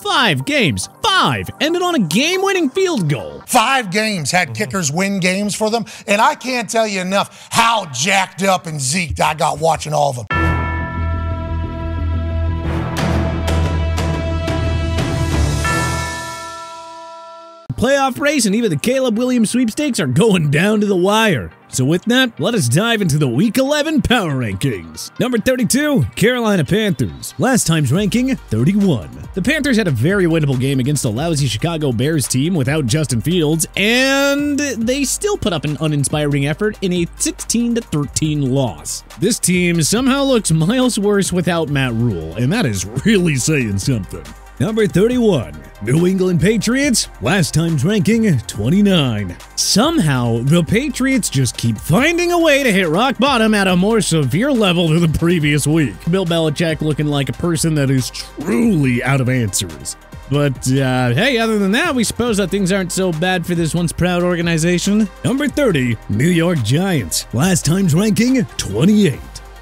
Five games, five, ended on a game-winning field goal. Five games had kickers win games for them, and I can't tell you enough how jacked up and zeked I got watching all of them. The playoff race and even the Caleb Williams sweepstakes are going down to the wire. So with that, let us dive into the Week 11 Power Rankings. Number 32, Carolina Panthers. Last time's ranking, 31. The Panthers had a very winnable game against a lousy Chicago Bears team without Justin Fields, and they still put up an uninspiring effort in a 16-13 loss. This team somehow looks miles worse without Matt Rule, and that is really saying something. Number 31, New England Patriots, last time's ranking, 29. Somehow, the Patriots just keep finding a way to hit rock bottom at a more severe level than the previous week. Bill Belichick looking like a person that is truly out of answers. But, hey, other than that, we suppose that things aren't so bad for this once proud organization. Number 30, New York Giants, last time's ranking, 28.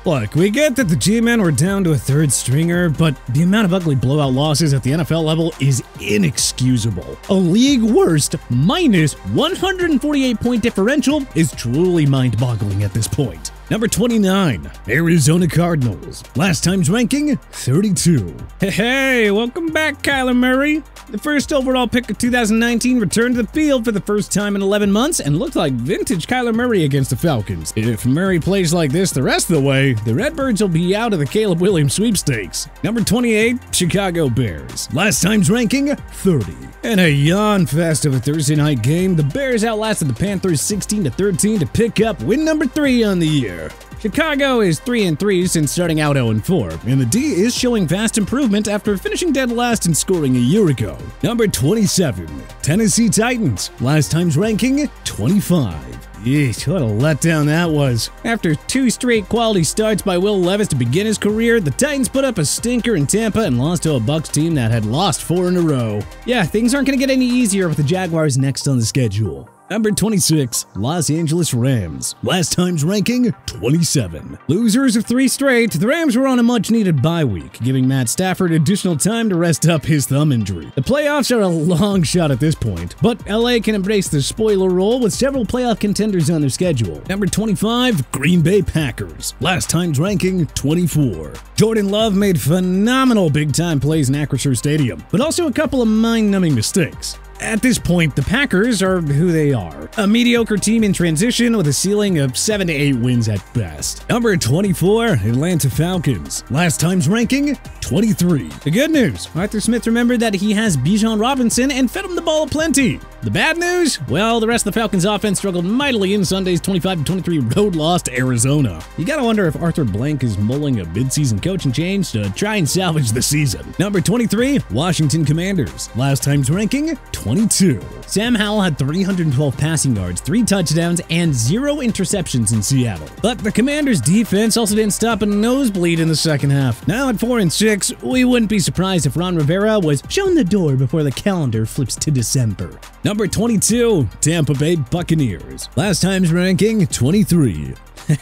Look, we get that the G-men were down to a third stringer, but the amount of ugly blowout losses at the NFL level is inexcusable. A league-worst minus 148-point differential is truly mind-boggling at this point. Number 29, Arizona Cardinals. Last time's ranking, 32. Hey, welcome back, Kyler Murray. The first overall pick of 2019 returned to the field for the first time in 11 months and looked like vintage Kyler Murray against the Falcons. If Murray plays like this the rest of the way, the Redbirds will be out of the Caleb Williams sweepstakes. Number 28, Chicago Bears. Last time's ranking, 30. In a yawn fest of a Thursday night game, the Bears outlasted the Panthers 16-13 to pick up win number 3 on the year. Chicago is 3-3 since starting out 0-4, and the D is showing vast improvement after finishing dead last in scoring a year ago. Number 27, Tennessee Titans. Last time's ranking, 25. Yeesh, what a letdown that was. After two straight quality starts by Will Levis to begin his career, the Titans put up a stinker in Tampa and lost to a Bucs team that had lost 4 in a row. Yeah, things aren't going to get any easier with the Jaguars next on the schedule. Number 26, Los Angeles Rams. Last time's ranking, 27. Losers of 3 straight, the Rams were on a much-needed bye week, giving Matt Stafford additional time to rest up his thumb injury. The playoffs are a long shot at this point, but LA can embrace the spoiler role with several playoff contenders on their schedule. Number 25, Green Bay Packers. Last time's ranking, 24. Jordan Love made phenomenal big-time plays in Acrisure Stadium, but also a couple of mind-numbing mistakes. At this point, the Packers are who they are, a mediocre team in transition with a ceiling of 7 to 8 wins at best. Number 24, Atlanta Falcons. Last time's ranking, 23. The good news, Arthur Smith remembered that he has Bijan Robinson and fed him the ball aplenty. The bad news? Well, the rest of the Falcons offense struggled mightily in Sunday's 25-23 road loss to Arizona. You gotta wonder if Arthur Blank is mulling a midseason coaching change to try and salvage the season. Number 23, Washington Commanders. Last time's ranking, 22. Sam Howell had 312 passing yards, 3 touchdowns, and 0 interceptions in Seattle. But the Commanders' defense also didn't stop a nosebleed in the second half. Now at 4-6, we wouldn't be surprised if Ron Rivera was shown the door before the calendar flips to December. Number 22, Tampa Bay Buccaneers. Last time's ranking, 23.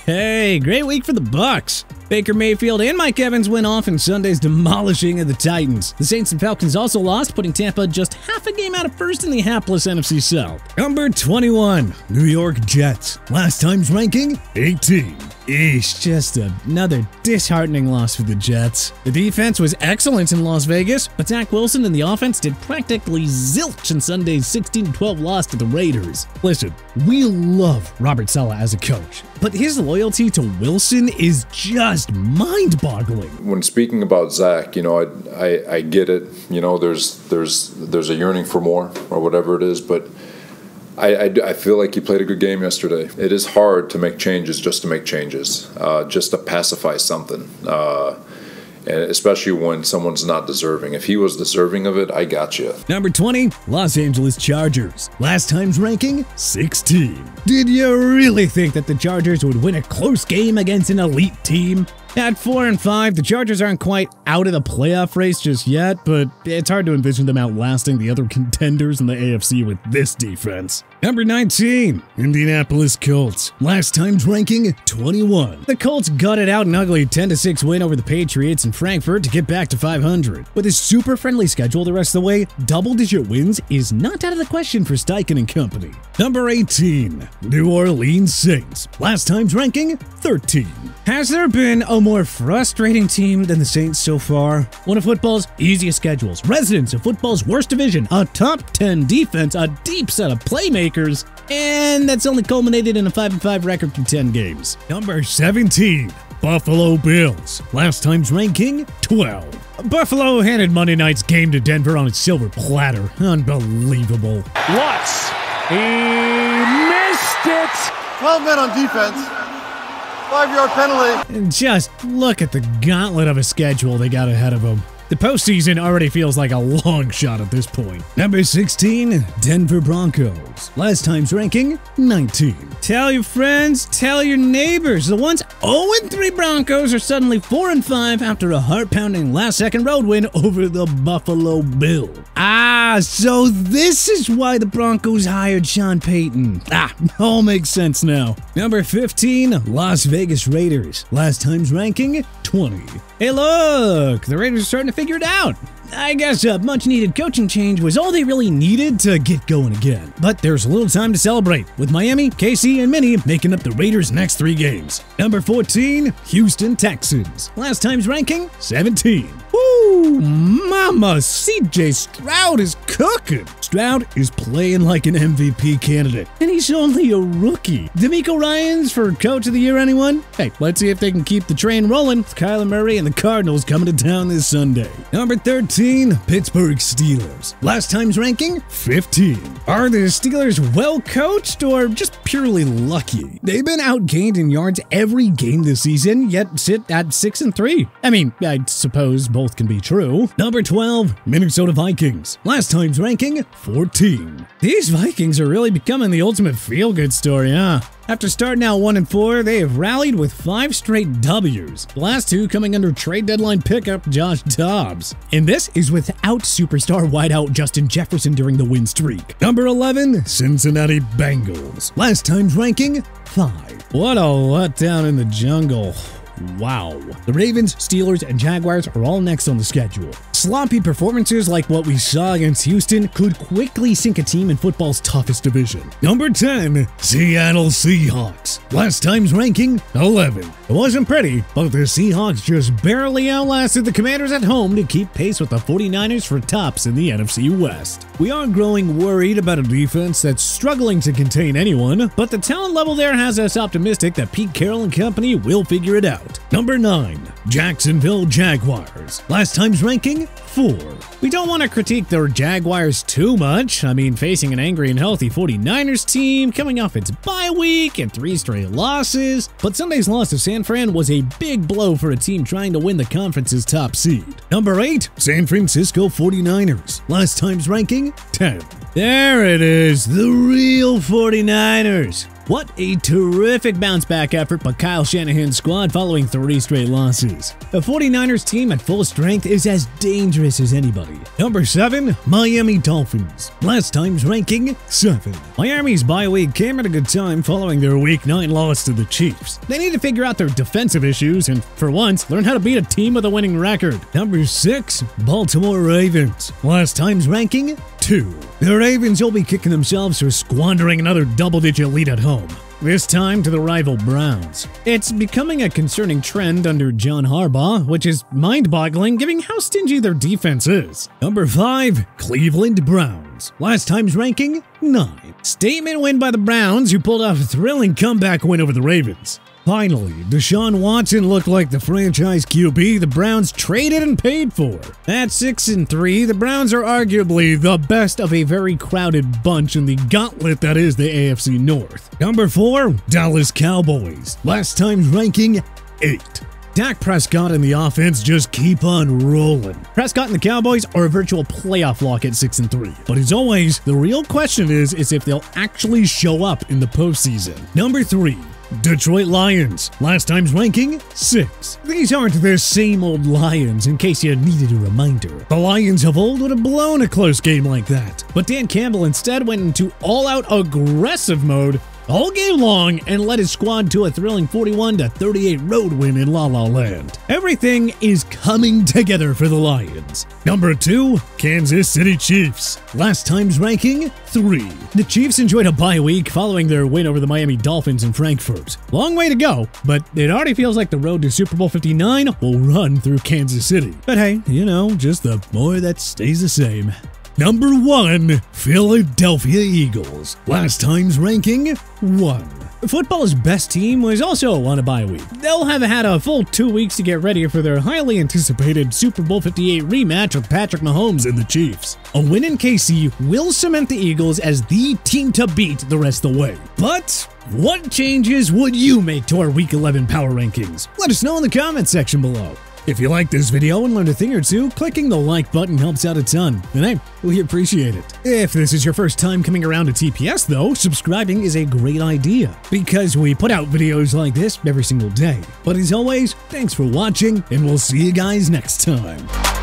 Hey, great week for the Bucs. Baker Mayfield and Mike Evans went off in Sunday's demolishing of the Titans. The Saints and Falcons also lost, putting Tampa just half a game out of first in the hapless NFC South. Number 21, New York Jets. Last time's ranking, 18. Eesh, just another disheartening loss for the Jets. The defense was excellent in Las Vegas, but Zach Wilson and the offense did practically zilch in Sunday's 16-12 loss to the Raiders. Listen, we love Robert Saleh as a coach, but his loyalty to Wilson is just mind-boggling. When speaking about Zach, you know, I get it. You know, there's a yearning for more or whatever it is, but I feel like he played a good game yesterday. It is hard to make changes just to make changes, just to pacify something, and especially when someone's not deserving. If he was deserving of it, I got you. Number 20, Los Angeles Chargers. Last time's ranking, 16. Did you really think that the Chargers would win a close game against an elite team? At 4-5, the Chargers aren't quite out of the playoff race just yet, but it's hard to envision them outlasting the other contenders in the AFC with this defense. Number 19, Indianapolis Colts. Last time's ranking, 21. The Colts gutted out an ugly 10-6 win over the Patriots in Frankfurt to get back to 500. With a super friendly schedule the rest of the way, double-digit wins is not out of the question for Steichen and company. Number 18, New Orleans Saints. Last time's ranking, 13. Has there been a more frustrating team than the Saints so far? One of football's easiest schedules, residents of football's worst division, a top 10 defense, a deep set of playmakers, and that's only culminated in a 5-5 record through 10 games. Number 17, Buffalo Bills. Last time's ranking, 12. Buffalo handed Monday night's game to Denver on a silver platter. Unbelievable. Lutz, he missed it! 12 men on defense. 5-yard penalty. And just look at the gauntlet of a schedule they got ahead of them. The postseason already feels like a long shot at this point. Number 16, Denver Broncos. Last time's ranking, 19. Tell your friends, tell your neighbors. The once 0-3 Broncos are suddenly 4-5 after a heart-pounding last-second road win over the Buffalo Bills. Ah, so this is why the Broncos hired Sean Payton. Ah, all makes sense now. Number 15, Las Vegas Raiders. Last time's ranking, 20. Hey look, the Raiders are starting to figure it out. I guess a much-needed coaching change was all they really needed to get going again. But there's a little time to celebrate, with Miami, KC, and Minnie making up the Raiders' next 3 games. Number 14, Houston Texans. Last time's ranking, 17. Woo, mama, CJ Stroud is cooking. Stroud is playing like an MVP candidate, and he's only a rookie. DeMeco Ryans for Coach of the Year, anyone? Hey, let's see if they can keep the train rolling with Kyler Murray and the Cardinals coming to town this Sunday. Number 13. Pittsburgh Steelers. Last time's ranking, 15. Are the Steelers well coached or just purely lucky? They've been outgained in yards every game this season, yet sit at 6-3. I mean, I suppose both can be true. Number 12, Minnesota Vikings. Last time's ranking, 14. These Vikings are really becoming the ultimate feel-good story, huh? After starting out 1-4, they have rallied with 5 straight W's, the last 2 coming under trade deadline pickup Josh Dobbs. And this is without superstar wideout Justin Jefferson during the win streak. Number 11, Cincinnati Bengals. Last time's ranking, 5. What a letdown in the jungle. Wow. The Ravens, Steelers, and Jaguars are all next on the schedule. Sloppy performances like what we saw against Houston could quickly sink a team in football's toughest division. Number 10, Seattle Seahawks. Last time's ranking, 11. It wasn't pretty, but the Seahawks just barely outlasted the Commanders at home to keep pace with the 49ers for tops in the NFC West. We are growing worried about a defense that's struggling to contain anyone, but the talent level there has us optimistic that Pete Carroll and company will figure it out. Number 9, Jacksonville Jaguars. Last time's ranking, 4. We don't want to critique their Jaguars too much. I mean, facing an angry and healthy 49ers team, coming off its bye week and 3 straight losses, but Sunday's loss to San Fran was a big blow for a team trying to win the conference's top seed. Number 8, San Francisco 49ers. Last time's ranking, 10. There it is, the real 49ers. What a terrific bounce-back effort by Kyle Shanahan's squad following 3 straight losses. The 49ers team at full strength is as dangerous as anybody. Number 7, Miami Dolphins. Last time's ranking, 7. Miami's bye week came at a good time following their Week 9 loss to the Chiefs. They need to figure out their defensive issues and, for once, learn how to beat a team with a winning record. Number 6, Baltimore Ravens. Last time's ranking, 2. The Ravens will be kicking themselves for squandering another double-digit lead at home, this time to the rival Browns. It's becoming a concerning trend under John Harbaugh, which is mind-boggling given how stingy their defense is. Number 5, Cleveland Browns. Last time's ranking, 9. Statement win by the Browns, who pulled off a thrilling comeback win over the Ravens. Finally, Deshaun Watson looked like the franchise QB the Browns traded and paid for. At 6-3, the Browns are arguably the best of a very crowded bunch in the gauntlet that is the AFC North. Number 4, Dallas Cowboys. Last time's ranking, 8. Dak Prescott and the offense just keep on rolling. Prescott and the Cowboys are a virtual playoff lock at 6-3. But as always, the real question is if they'll actually show up in the postseason. Number 3, Detroit Lions, last time's ranking 6. These aren't the same old Lions, in case you needed a reminder. The Lions of old would have blown a close game like that, but Dan Campbell instead went into all-out aggressive mode all game long and led his squad to a thrilling 41-38 road win in La La Land. Everything is coming together for the Lions. Number 2, Kansas City Chiefs. Last time's ranking 3. The Chiefs enjoyed a bye week following their win over the Miami Dolphins in Frankfurt. Long way to go, but it already feels like the road to Super Bowl 59 will run through Kansas City. But hey, you know, just the more that stays the same. Number 1, Philadelphia Eagles. Last time's ranking 1. Football's best team was also on a bye week. They'll have had a full 2 weeks to get ready for their highly anticipated Super Bowl 58 rematch with Patrick Mahomes and the Chiefs. A win in KC will cement the Eagles as the team to beat the rest of the way. But what changes would you make to our Week 11 power rankings? Let us know in the comments section below. If you liked this video and learned a thing or two, clicking the like button helps out a ton, and I really appreciate it. If this is your first time coming around to TPS though, subscribing is a great idea, because we put out videos like this every single day. But as always, thanks for watching, and we'll see you guys next time.